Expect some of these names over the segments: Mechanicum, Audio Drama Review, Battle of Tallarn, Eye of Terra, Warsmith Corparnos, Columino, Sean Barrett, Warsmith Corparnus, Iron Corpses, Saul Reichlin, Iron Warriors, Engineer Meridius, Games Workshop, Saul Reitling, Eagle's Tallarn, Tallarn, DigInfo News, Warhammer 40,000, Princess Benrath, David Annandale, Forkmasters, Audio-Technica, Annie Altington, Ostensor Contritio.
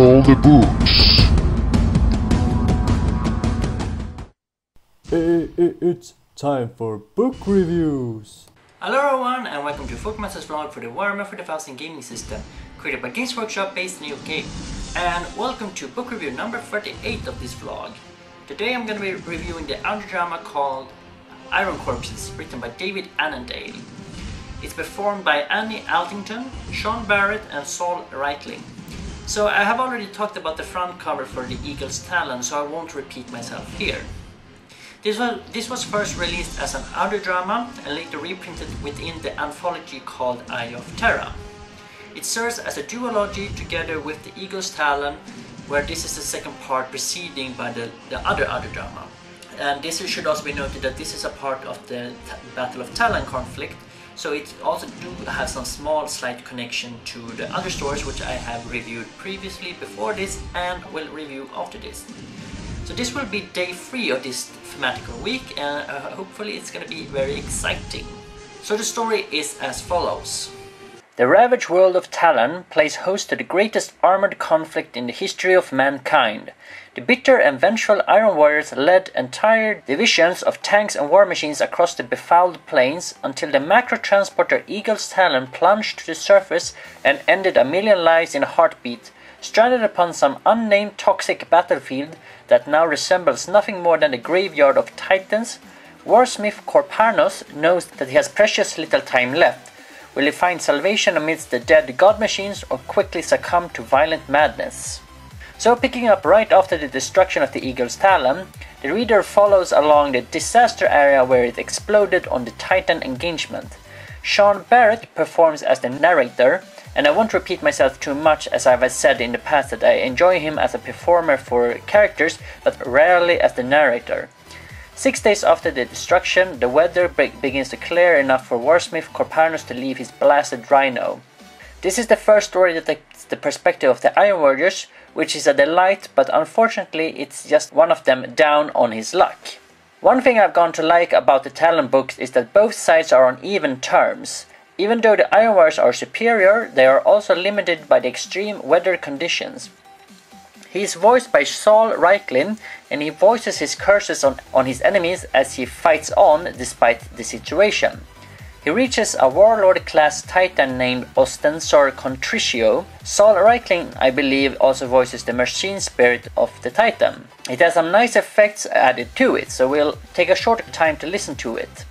all the books. It's time for book reviews! Hello everyone and welcome to Forkmasters vlog for the Warhammer 40,000 gaming system, created by Games Workshop based in the UK. And welcome to book review number 38 of this vlog. Today I'm going to be reviewing the audiodrama called Iron Corpses, written by David Annandale. It's performed by Annie Altington, Sean Barrett and Saul Reitling. So I have already talked about the front cover for the Eagle's Tallarn, so I won't repeat myself here. This was first released as an audiodrama and later reprinted within the anthology called Eye of Terra. It serves as a duology together with the Eagle's Tallarn, where this is the second part preceding by the other audiodrama. And this should also be noted that this is a part of the Battle of Tallarn conflict, so it also do have some small slight connection to the other stories which I have reviewed previously before this and will review after this. So this will be day 3 of this thematical week and hopefully it's going to be very exciting. So the story is as follows. The ravaged world of Tallarn plays host to the greatest armored conflict in the history of mankind. The bitter and vengeful Iron Warriors led entire divisions of tanks and war machines across the befouled plains until the macro transporter Eagle's Tallarn plunged to the surface and ended a million lives in a heartbeat, stranded upon some unnamed toxic battlefield that now resembles nothing more than the graveyard of titans. Warsmith Corparnos knows that he has precious little time left. Will he find salvation amidst the dead god machines or quickly succumb to violent madness? So picking up right after the destruction of the Eagle's Tallarn, the reader follows along the disaster area where it exploded on the Titan engagement. Sean Barrett performs as the narrator, and I won't repeat myself too much as I've said in the past that I enjoy him as a performer for characters, but rarely as the narrator. 6 days after the destruction, the weather begins to clear enough for Warsmith Corparnus to leave his blasted rhino. This is the first story that takes the perspective of the Iron Warriors, which is a delight, but unfortunately it's just one of them down on his luck. One thing I've gone to like about the Tallarn books is that both sides are on even terms. Even though the Iron Warriors are superior, they are also limited by the extreme weather conditions. He is voiced by Saul Reichlin, and he voices his curses on his enemies as he fights on despite the situation. He reaches a warlord-class titan named Ostensor Contritio. Saul Reitling, I believe, also voices the machine spirit of the titan. It has some nice effects added to it, so we'll take a short time to listen to it.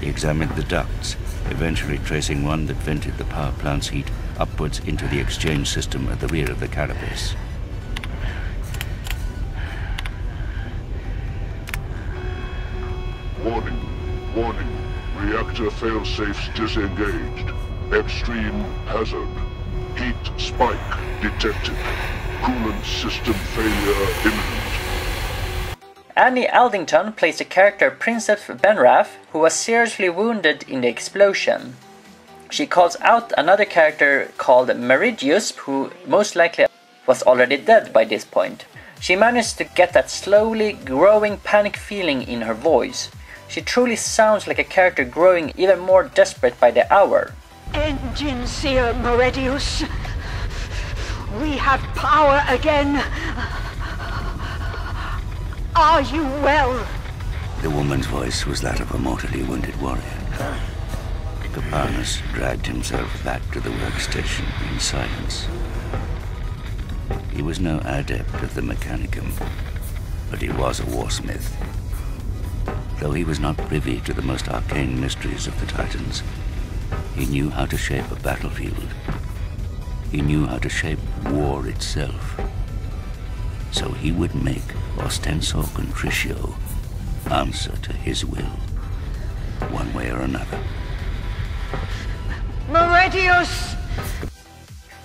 He examined the ducts, eventually tracing one that vented the power plant's heat upwards into the exchange system at the rear of the carapace. Warning. Warning, reactor failsafes disengaged. Extreme hazard. Heat spike detected. Coolant system failure imminent. Annie Altington plays the character Princess Benrath, who was seriously wounded in the explosion. She calls out another character called Meridius, who most likely was already dead by this point. She managed to get that slowly growing panic feeling in her voice. She truly sounds like a character growing even more desperate by the hour. Engineer Meridius, we have power again. Are you well? The woman's voice was that of a mortally wounded warrior. Corparnus dragged himself back to the workstation in silence. He was no adept of the Mechanicum, but he was a warsmith. Though he was not privy to the most arcane mysteries of the Titans, he knew how to shape a battlefield. He knew how to shape war itself. So he would make Ostensor Contritio answer to his will, one way or another. Meridius!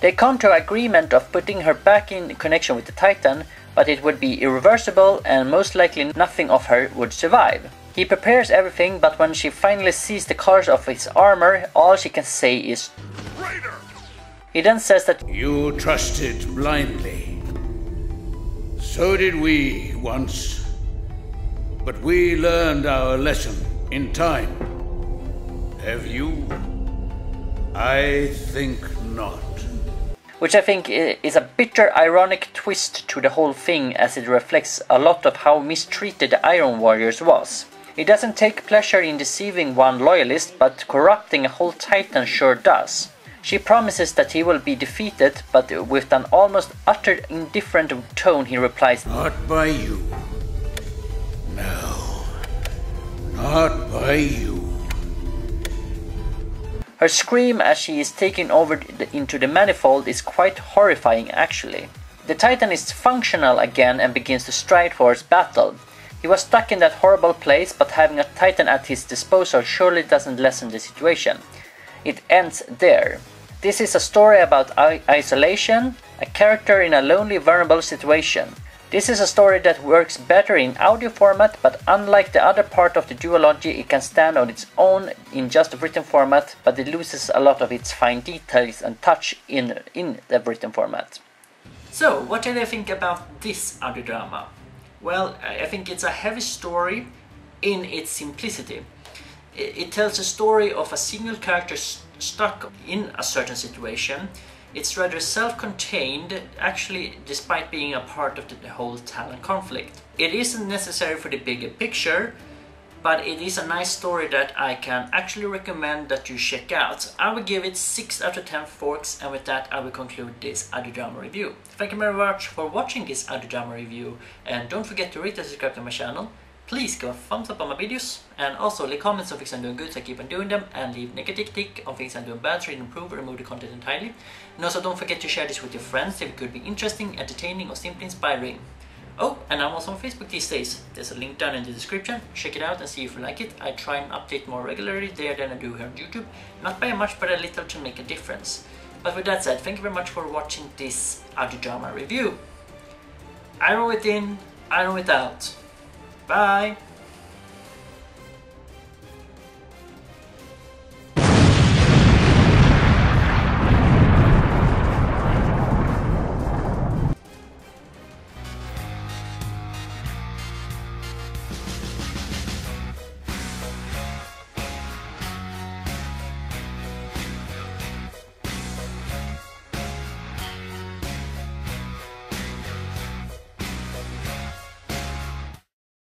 They come to agreement of putting her back in connection with the Titan, but it would be irreversible and most likely nothing of her would survive. He prepares everything, but when she finally sees the colors of his armor, all she can say is "Traitor!" He then says that you trusted blindly. So did we once, but we learned our lesson in time. Have you? I think not. which I think is a bitter ironic twist to the whole thing, as it reflects a lot of how mistreated the Iron Warriors was. It doesn't take pleasure in deceiving one loyalist, but corrupting a whole titan sure does. She promises that he will be defeated, but with an almost utter indifferent tone he replies, "Not by you. No. Not by you." Her scream as she is taken over into the manifold is quite horrifying actually. The titan is functional again and begins to stride towards battle. He was stuck in that horrible place, but having a titan at his disposal surely doesn't lessen the situation. It ends there. This is a story about isolation, a character in a lonely, vulnerable situation. This is a story that works better in audio format, but unlike the other part of the duology, it can stand on its own in just written format, but it loses a lot of its fine details and touch in the written format. So, what did I think about this audio drama? Well, I think it's a heavy story in its simplicity. It tells a story of a single character stuck in a certain situation. It's rather self-contained, actually, despite being a part of the whole Tallarn conflict. It isn't necessary for the bigger picture, but it is a nice story that I can actually recommend that you check out. I will give it 6 out of 10 forks, and with that I will conclude this audiodrama review. Thank you very much for watching this audiodrama review, and don't forget to rate and subscribe to my channel. Please give a thumbs up on my videos, and also leave comments on things I'm doing good so I keep on doing them, and leave negative critique on things I'm doing bad so I can improve or remove the content entirely. And also don't forget to share this with your friends if it could be interesting, entertaining or simply inspiring. Oh, and I'm also on Facebook these days. There's a link down in the description. Check it out and see if you like it. I try and update more regularly there than I do here on YouTube. Not by much, but a little to make a difference. But with that said, thank you very much for watching this audiodrama review. Iron within, Iron without. Bye!